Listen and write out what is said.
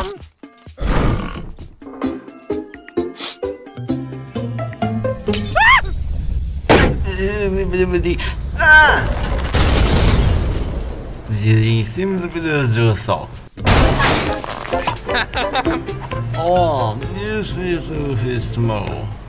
them. Oh, this is more.